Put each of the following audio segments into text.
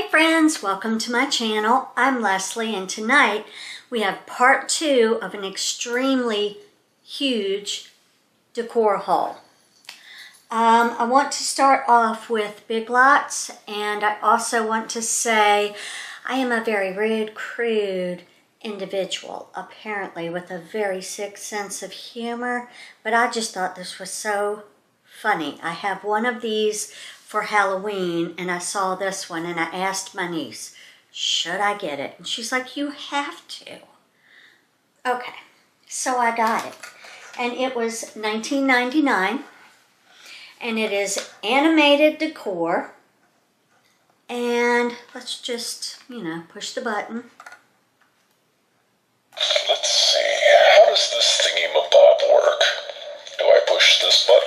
Hi friends, welcome to my channel. I'm Leslie, and tonight we have part two of an extremely huge decor haul. I want to start off with Big Lots, and I also want to say I am a very rude, crude individual, apparently, with a very sick sense of humor, but I just thought this was so funny. I have one of these for Halloween, and I saw this one, and I asked my niece, should I get it? And she's like, you have to. Okay, so I got it, and it was $19.99, and it is animated decor, and let's just, you know, push the button. Let's see, how does this thingy-ma-bob work? Do I push this button?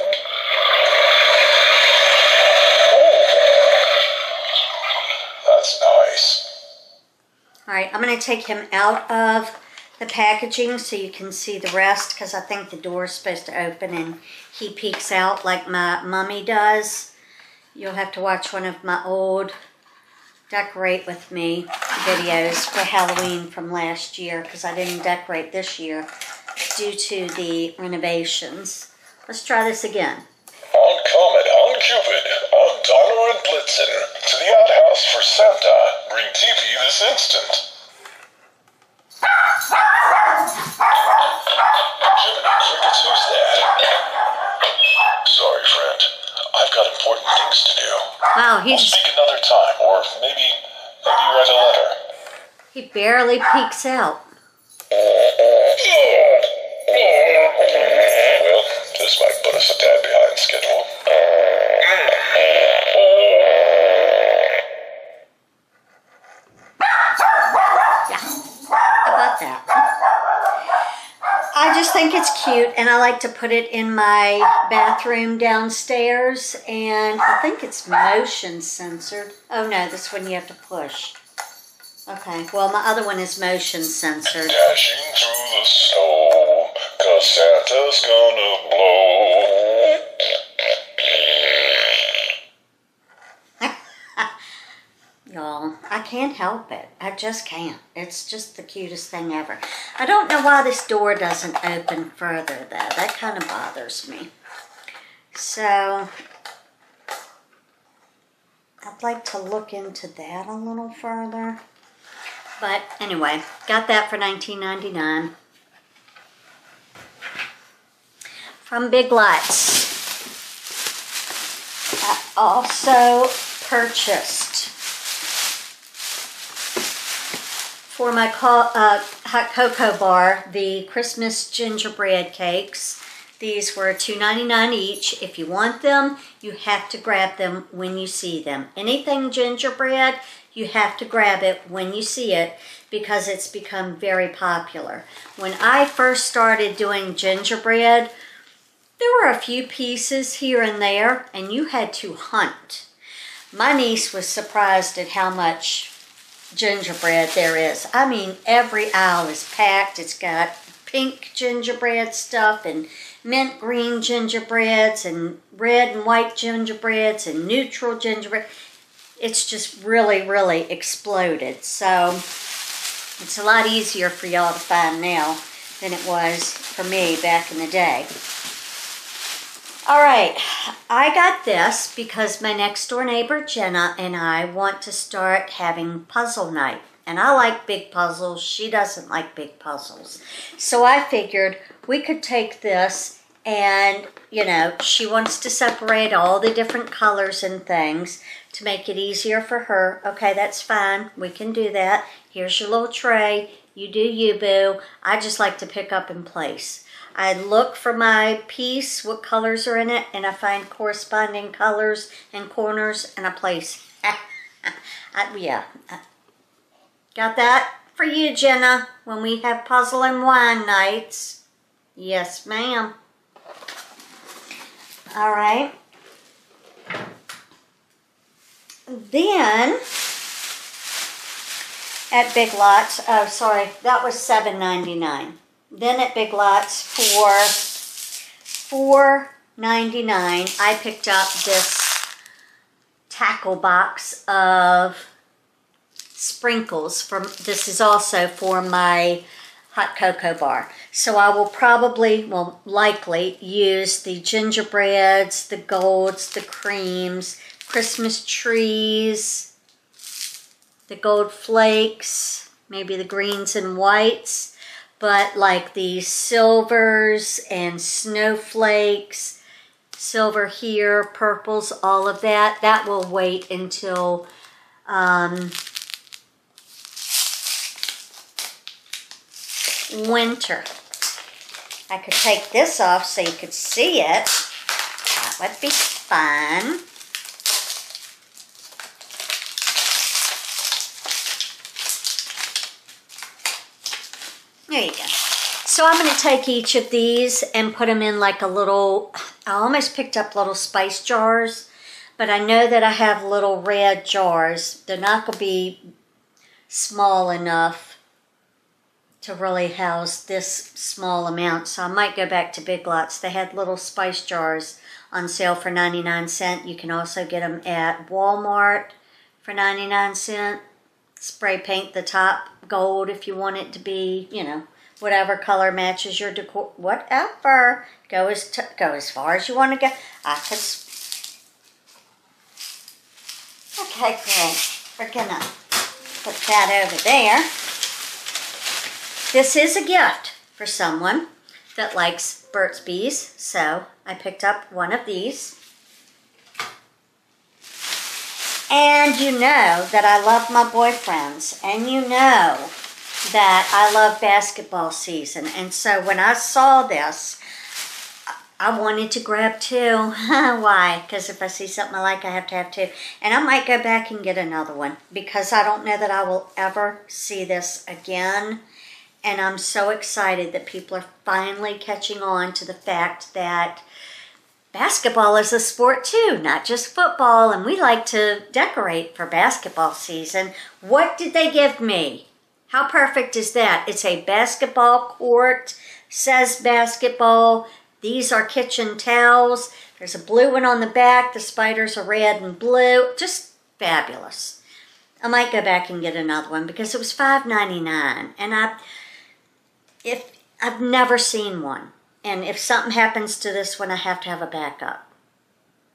All right, I'm going to take him out of the packaging so you can see the rest, because I think the door is supposed to open and he peeks out like my mummy does. You'll have to watch one of my old Decorate With Me videos for Halloween from last year, because I didn't decorate this year due to the renovations. Let's try this again. On Comet, on Cupid, on Donner and Blitzen, to the outhouse for Santa, bring TP this instant. Crickets, who's that? Sorry, friend. I've got important things to do. Wow, he's... I'll speak another time, or maybe write a letter. He barely peeks out. Well, this might put us a tad behind schedule. Yeah, about that. I just think it's cute, and I like to put it in my bathroom downstairs, and I think it's motion censored. Oh no, this one you have to push. Okay, well my other one is motion censored. Dashing through the snow, 'cause Santa's gonna blow. Y'all, I can't help it. I just can't. It's just the cutest thing ever. I don't know why this door doesn't open further, though. That kind of bothers me. So, I'd like to look into that a little further. But anyway, got that for $19.99 from Big Lots. I also purchased for my hot cocoa bar the Christmas gingerbread cakes. These were $2.99 each. If you want them, you have to grab them when you see them. Anything gingerbread, you have to grab it when you see it, because it's become very popular. When I first started doing gingerbread, there were a few pieces here and there, and you had to hunt. My niece was surprised at how much gingerbread there is. I mean, every aisle is packed. It's got pink gingerbread stuff, and mint green gingerbreads, and red and white gingerbreads, and neutral gingerbread. It's just really, really exploded. So it's a lot easier for y'all to find now than it was for me back in the day. All right, I got this because my next door neighbor Jenna and I want to start having puzzle night. And I like big puzzles. She doesn't like big puzzles. So I figured we could take this, and, you know, she wants to separate all the different colors and things to make it easier for her. Okay, that's fine. We can do that. Here's your little tray. You do you, boo. I just like to pick up and place. I look for my piece, what colors are in it, and I find corresponding colors and corners, and I place. Got that for you, Jenna, when we have puzzle and wine nights. Yes, ma'am. All right. Then at Big Lots, oh, sorry, that was $7.99. Then at Big Lots for $4.99, I picked up this tackle box of sprinkles from, this is also for my hot cocoa bar. So I will probably, well, likely use the gingerbreads, the golds, the creams, Christmas trees, the gold flakes, maybe the greens and whites, but like the silvers and snowflakes, silver here, purples, all of that, that will wait until winter. I could take this off so you could see it. That would be fun. There you go. So I'm going to take each of these and put them in like a little, I almost picked up little spice jars, but I know that I have little red jars. They're not going to be small enough to really house this small amount. So I might go back to Big Lots. They had little spice jars on sale for 99 cents. You can also get them at Walmart for 99 cents. Spray paint the top gold if you want it to be, you know, whatever color matches your decor, whatever. Go as far as you want to go. Okay, great. We're gonna put that over there. This is a gift for someone that likes Burt's Bees, so I picked up one of these. And you know that I love my boyfriends, and you know that I love basketball season, and so when I saw this, I wanted to grab two. Why? Because if I see something I like, I have to have two. And I might go back and get another one, because I don't know that I will ever see this again. And I'm so excited that people are finally catching on to the fact that basketball is a sport too, not just football, and we like to decorate for basketball season. What did they give me? How perfect is that? It's a basketball court, says basketball. These are kitchen towels. There's a blue one on the back. The spiders are red and blue. Just fabulous. I might go back and get another one because it was $5.99, and I've never seen one, and if something happens to this one, I have to have a backup.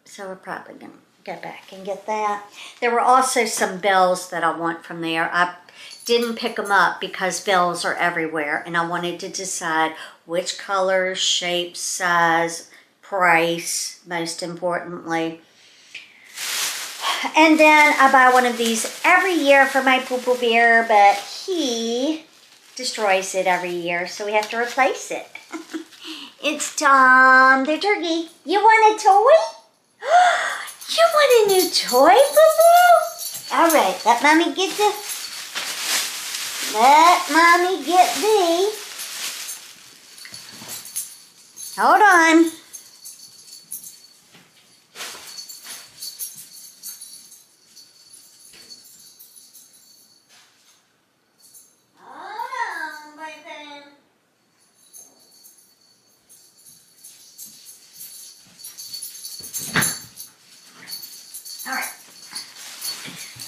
So we're probably gonna go back and get that. There were also some bells that I want from there. I didn't pick them up because bells are everywhere, and I wanted to decide which color, shape, size, price, most importantly. And then I buy one of these every year for my poo-poo bear, but he destroys it every year, so we have to replace it. It's Tom the turkey. You want a toy? You want a new toy, poo-poo? All right, let mommy get thee. Hold on.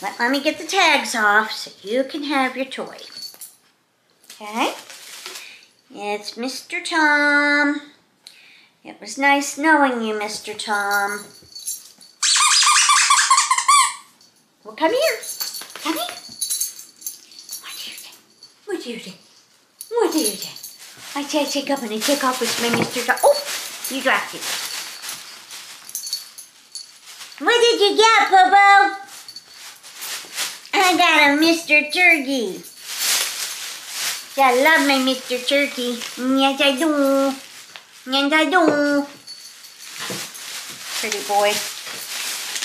Let mommy get the tags off so you can have your toy. Okay? It's Mr. Tom. It was nice knowing you, Mr. Tom. Well, come here. Come here. What do you think? What do you think? What do you think? I said take up and I take off with my Mr. Tom. Oh! You dropped it. What did you get, Bobo? I got a Mr. Turkey. I love my Mr. Turkey. Yes, I do. Yes, I do. Pretty boy.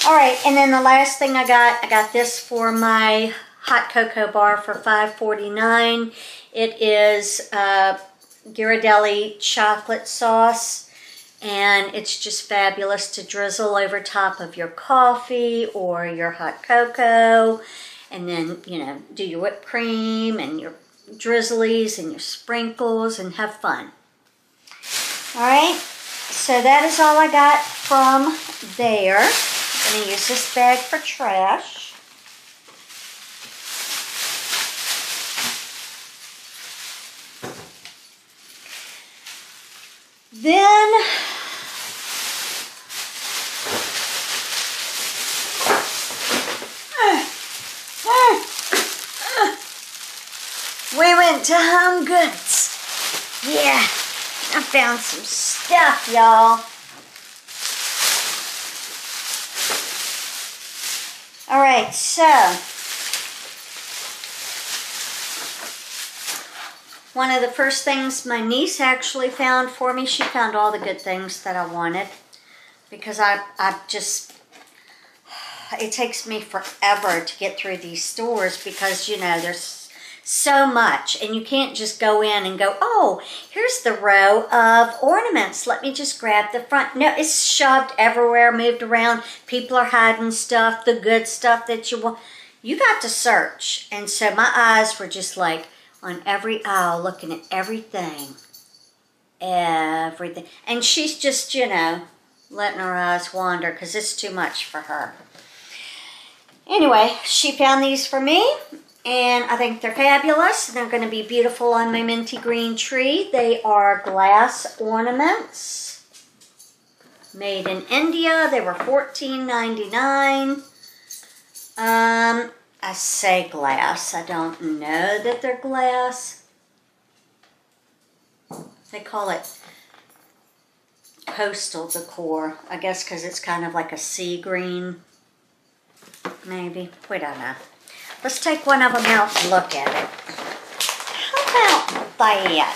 All right, and then the last thing I got this for my hot cocoa bar for $5.49. It is Ghirardelli chocolate sauce, and it's just fabulous to drizzle over top of your coffee or your hot cocoa. And then, you know, do your whipped cream and your drizzlies and your sprinkles and have fun. All right, so that is all I got from there. I'm going to use this bag for trash. Then we went to HomeGoods. Yeah, I found some stuff, y'all. All right, so one of the first things my niece actually found for me, she found all the good things that I wanted, because I just, it takes me forever to get through these stores because, you know, there's so much and you can't just go in and go, oh, here's the row of ornaments, let me just grab the front. No, it's shoved everywhere, moved around, people are hiding stuff, the good stuff that you want. You got to search, and so my eyes were just like, on every aisle, looking at everything, everything. And she's just, you know, letting her eyes wander because it's too much for her. Anyway, she found these for me, and I think they're fabulous. They're going to be beautiful on my minty green tree. They are glass ornaments made in India. They were $14.99. I say glass, I don't know that they're glass. They call it coastal decor, I guess because it's kind of like a sea green, maybe. We don't know. Let's take one of them out and look at it. How about that?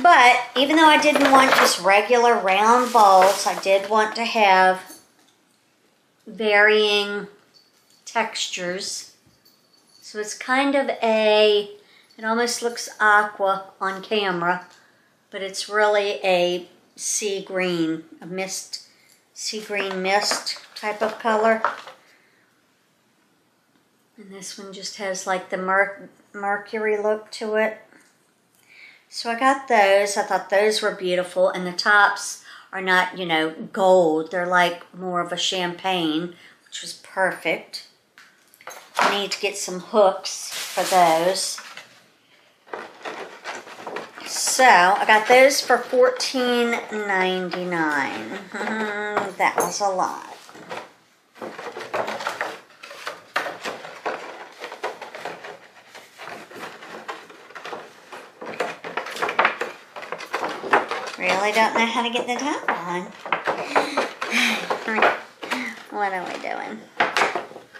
But even though I didn't want just regular round balls, I did want to have varying textures, so it's kind of a, it almost looks aqua on camera, but it's really a sea green, a mist, sea green mist type of color. And this one just has like the mercury look to it. So I got those. I thought those were beautiful, and the tops are not, you know, gold. They're like more of a champagne, which was perfect. I need to get some hooks for those. So I got those for $14.99. That was a lot. I don't know how to get the top on. What are we doing?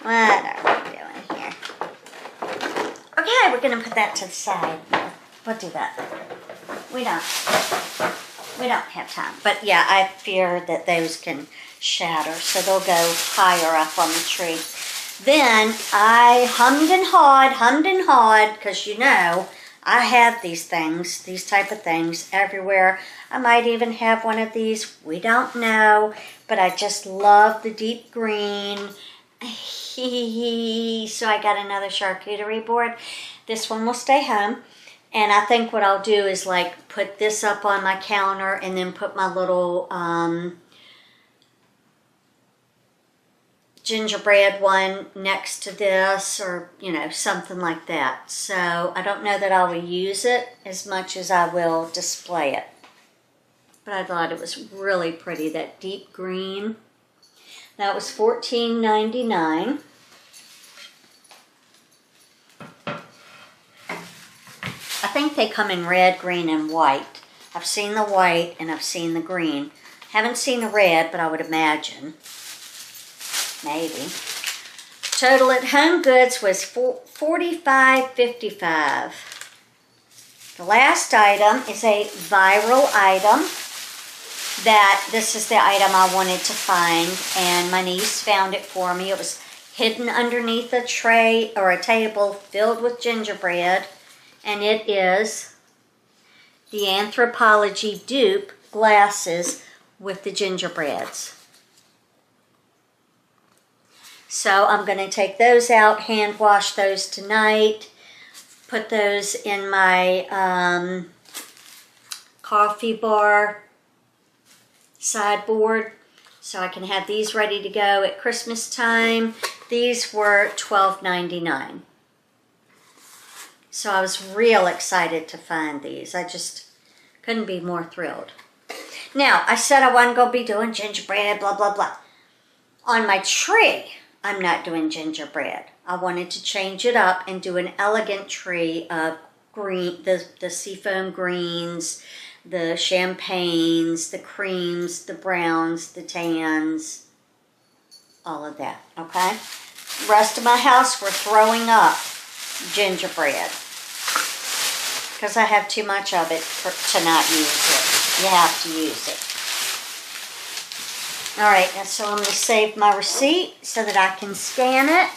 What are we doing here? Okay, we're going to put that to the side. We'll do that. We don't have time. But yeah, I fear that those can shatter, so they'll go higher up on the tree. Then I hummed and hawed, because you know, I have these things, these type of things everywhere. I might even have one of these, we don't know, but I just love the deep green. So I got another charcuterie board. This one will stay home. And I think what I'll do is like put this up on my counter and then put my little gingerbread one next to this, or you know, something like that. So I don't know that I will use it as much as I will display it, but I thought it was really pretty, that deep green. That was $14.99. I think they come in red, green, and white. I've seen the white and I've seen the green. Haven't seen the red, but I would imagine. Maybe. Total at HomeGoods was $45.55. The last item is a viral item. This is the item I wanted to find, and my niece found it for me. It was hidden underneath a tray or a table filled with gingerbread, and it is the Anthropologie dupe glasses with the gingerbreads. So I'm going to take those out, hand wash those tonight, put those in my coffee bar sideboard so I can have these ready to go at Christmas time. These were $12.99. So I was real excited to find these. I just couldn't be more thrilled. Now, I said I wasn't going to be doing gingerbread, blah, blah, blah. On my tree, I'm not doing gingerbread. I wanted to change it up and do an elegant tree of green, the seafoam greens, the champagnes, the creams, the browns, the tans, all of that, okay? The rest of my house, we're throwing up gingerbread because I have too much of it to not use it. You have to use it. All right, and so I'm going to save my receipt so that I can scan it.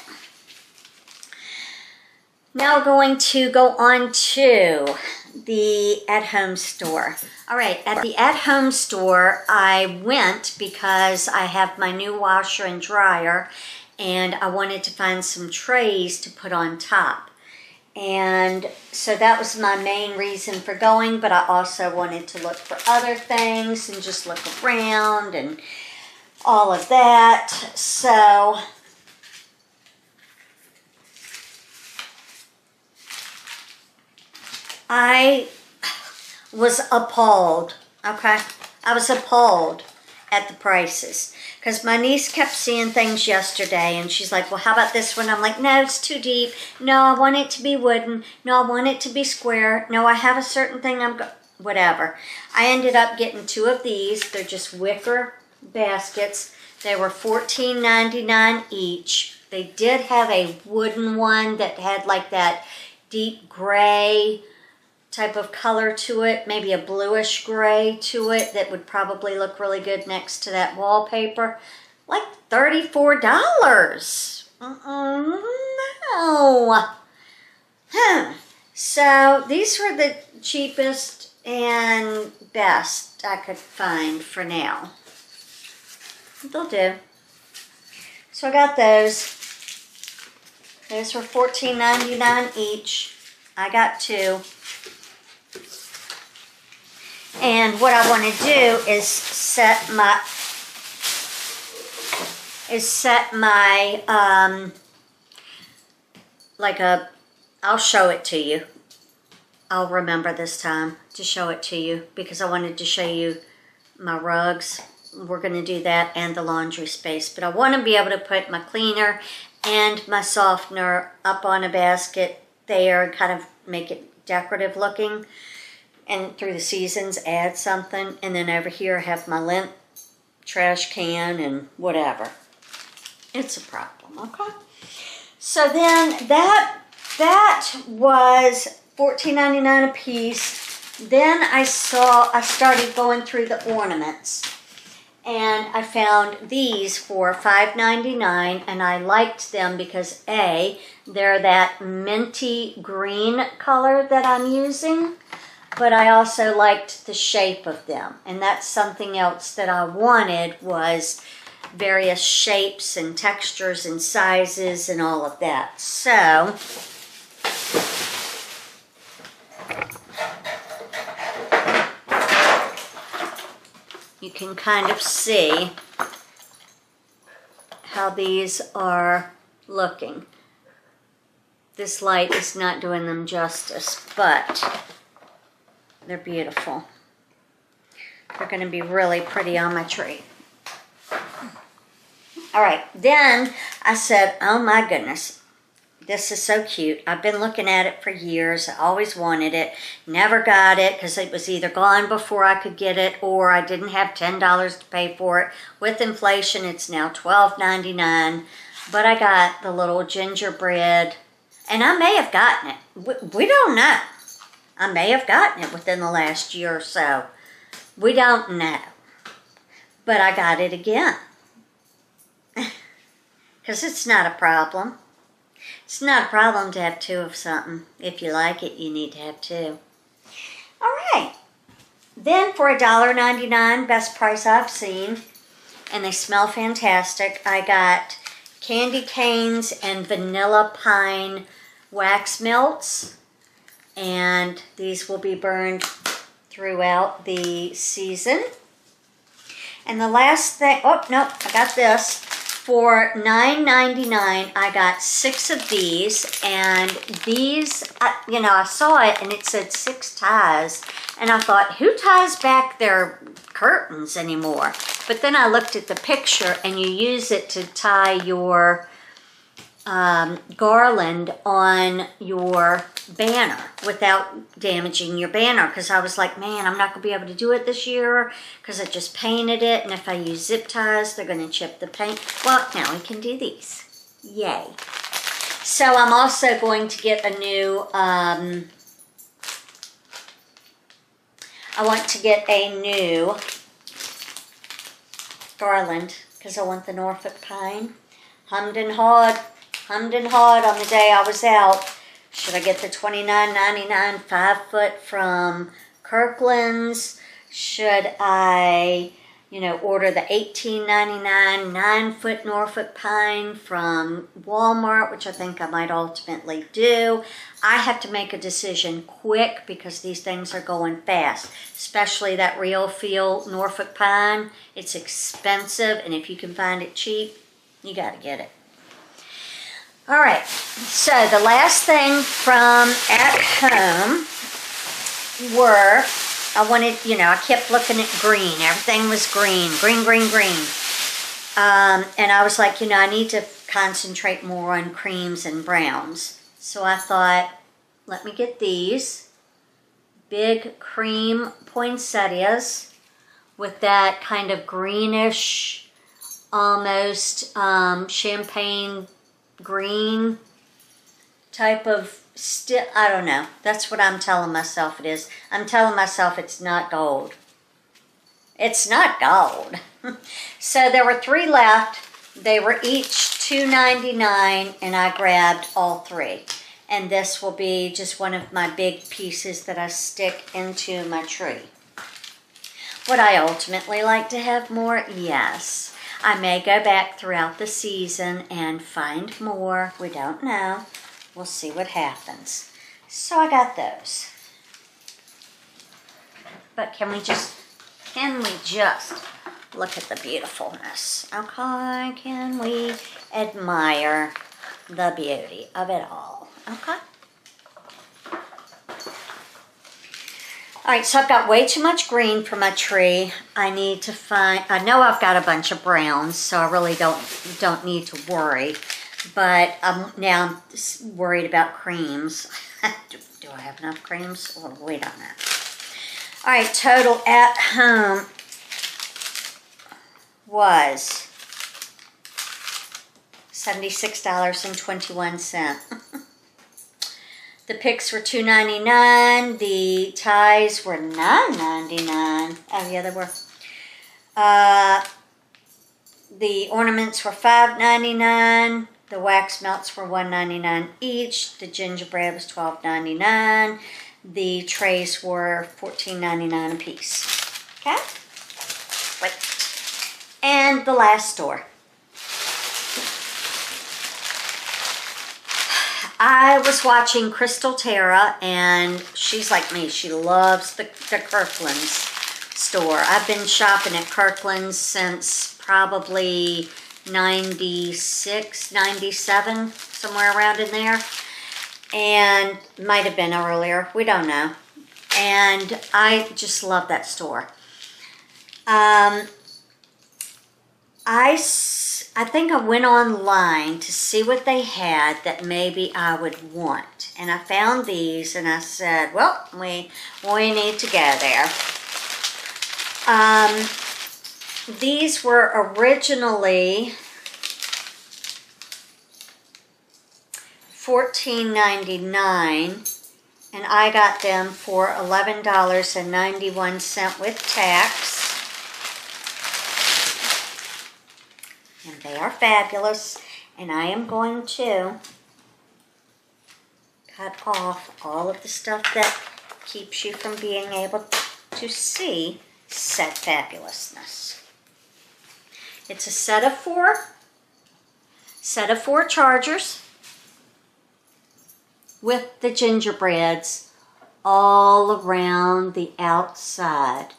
Now we're going to go on to the at-home store. All right, at the at-home store, I went because I have my new washer and dryer, and I wanted to find some trays to put on top. And so that was my main reason for going, but I also wanted to look for other things and just look around and all of that. So I was appalled, okay? I was appalled at the prices because my niece kept seeing things yesterday and she's like, well, how about this one? I'm like, no, it's too deep. No, I want it to be wooden. No, I want it to be square. No, I have a certain thing I'm going, whatever. I ended up getting two of these. They're just wicker baskets. They were $14.99 each. They did have a wooden one that had like that deep gray type of color to it, maybe a bluish gray to it that would probably look really good next to that wallpaper. Like $34. No. So these were the cheapest and best I could find for now. They'll do. So I got those. Those were $14.99 each. I got two. And what I want to do is set my I'll show it to you. I'll remember this time to show it to you because I wanted to show you my rugs. We're going to do that and the laundry space, but I want to be able to put my cleaner and my softener up on a basket there and kind of make it decorative looking. And through the seasons, add something. And then over here, I have my lint trash can and whatever. It's a problem, okay? So then that was $14.99 a piece. Then I started going through the ornaments. And I found these for $5.99. And I liked them because A, they're that minty green color that I'm using. But I also liked the shape of them, and that's something else that I wanted, was various shapes and textures and sizes and all of that. So you can kind of see how these are looking. This light is not doing them justice, but they're beautiful. They're going to be really pretty on my tree. All right, then I said, oh my goodness, this is so cute. I've been looking at it for years. I always wanted it. Never got it because it was either gone before I could get it or I didn't have $10 to pay for it. With inflation, it's now $12.99. But I got the little gingerbread, and I may have gotten it. We don't know. I may have gotten it within the last year or so. We don't know. But I got it again. Because it's not a problem. It's not a problem to have two of something. If you like it, you need to have two. All right. Then for $1.99, best price I've seen, and they smell fantastic, I got candy canes and vanilla pine wax melts. And these will be burned throughout the season. And the last thing, oh, no, I got this. For $9.99, I got 6 of these, and these, you know, I saw it and it said 6 ties, and I thought, who ties back their curtains anymore? But then I looked at the picture, and you use it to tie your garland on your banner without damaging your banner, because I was like, man, I'm not gonna be able to do it this year because I just painted it, and if I use zip ties they're gonna chip the paint. Well, now we can do these, yay. So I'm also going to get a new I want to get a new garland because I want the Norfolk Pine. Hummed and hawed on the day I was out. Should I get the $29.99 5-foot from Kirkland's? Should I, you know, order the $18.99 9-foot Norfolk Pine from Walmart, which I think I might ultimately do? I have to make a decision quick because these things are going fast, especially that real feel Norfolk Pine. It's expensive, and if you can find it cheap, you got to get it. All right, so the last thing from at home were, I wanted, you know, I kept looking at green. Everything was green, green, green, green. And I was like, you know, I need to concentrate more on creams and browns. So I thought, let me get these big cream poinsettias with that kind of greenish, almost champagne green type of I don't know. That's what I'm telling myself it is. I'm telling myself it's not gold. It's not gold. So there were 3 left. They were each $2.99, and I grabbed all 3. And this will be just one of my big pieces that I stick into my tree. Would I ultimately like to have more? Yes. I may go back throughout the season and find more. We don't know. We'll see what happens. So I got those. But can we just look at the beautifulness? Okay, can we admire the beauty of it all? Okay. All right, so I've got way too much green for my tree. I need to find, I know I've got a bunch of browns, so I really don't need to worry. But now I'm worried about creams. Do I have enough creams? Well, wait on that. All right, total at home was $76.21. The picks were $2.99. The ties were $9.99. Oh, yeah, they were. The ornaments were $5.99. The wax melts were $1.99 each. The gingerbread was $12.99. The trays were $14.99 a piece. Okay? Wait. And the last store. I was watching Crystal Tara, and she's like me. She loves the Kirkland's store. I've been shopping at Kirkland's since probably 96, 97, somewhere around in there. And might have been earlier. We don't know. And I just love that store. I think I went online to see what they had that maybe I would want. And I found these, and I said, well, we need to go there. These were originally $14.99, and I got them for $11.91 with tax. And they are fabulous, and I am going to cut off all of the stuff that keeps you from being able to see said fabulousness. It's a set of four chargers with the gingerbreads all around the outside.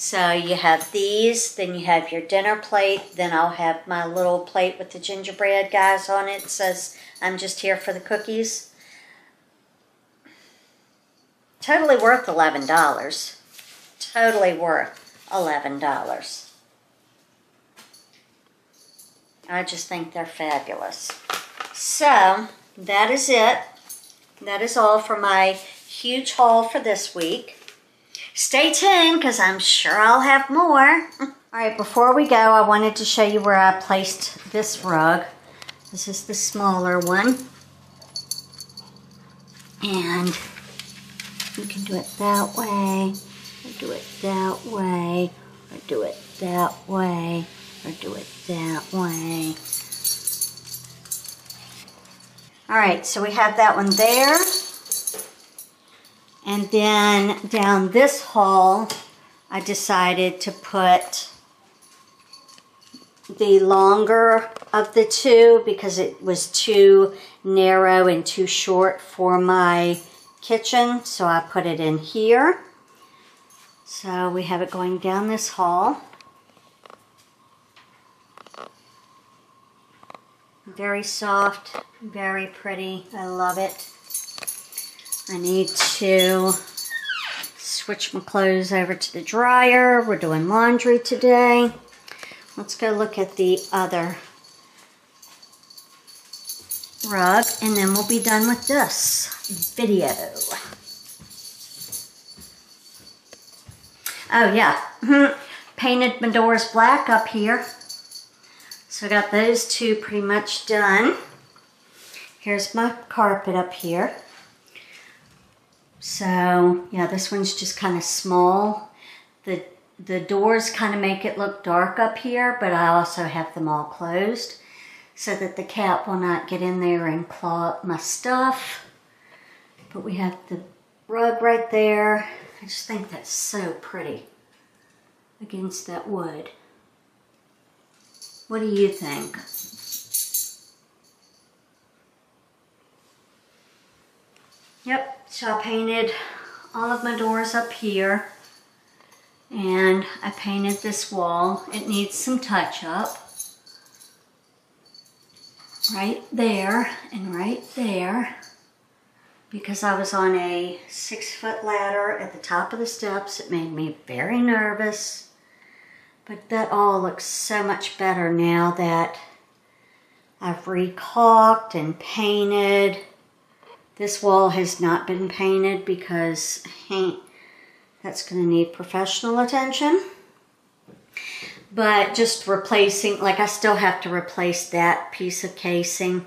So you have these, then you have your dinner plate, then I'll have my little plate with the gingerbread guys on it. It says, I'm just here for the cookies. Totally worth $11. Totally worth $11. I just think they're fabulous. So, that is it. That is all for my huge haul for this week. Stay tuned, because I'm sure I'll have more. All right, before we go, I wanted to show you where I placed this rug. This is the smaller one. And you can do it that way, or do it that way, or do it that way, or do it that way. All right, so we have that one there. And then down this hall, I decided to put the longer of the two because it was too narrow and too short for my kitchen. So I put it in here. So we have it going down this hall. Very soft, very pretty. I love it. I need to switch my clothes over to the dryer. We're doing laundry today. Let's go look at the other rug, and then we'll be done with this video. Oh, yeah. Painted my doors black up here. So I got those two pretty much done. Here's my carpet up here. So, yeah, this one's just kind of small. The doors kind of make it look dark up here, but I also have them all closed so that the cat will not get in there and claw up my stuff. But we have the rug right there. I just think that's so pretty against that wood. What do you think? Yep, so I painted all of my doors up here, and I painted this wall. It needs some touch-up right there and right there because I was on a 6-foot ladder at the top of the steps. It made me very nervous, but that all looks so much better now that I've re-caulked and painted. This wall has not been painted because that's going to need professional attention. But just replacing, like I still have to replace that piece of casing.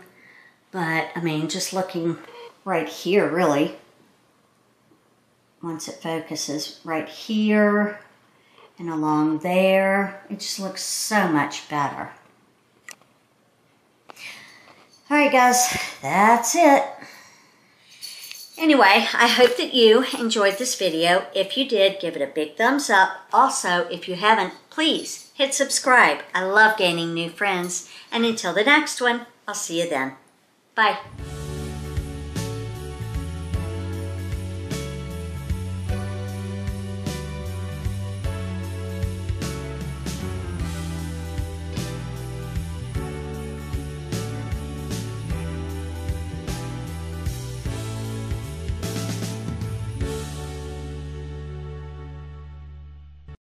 But, I mean, just looking right here, really. Once it focuses right here and along there, it just looks so much better. All right, guys, that's it. Anyway, I hope that you enjoyed this video. If you did, give it a big thumbs up. Also, if you haven't, please hit subscribe. I love gaining new friends. And until the next one, I'll see you then. Bye.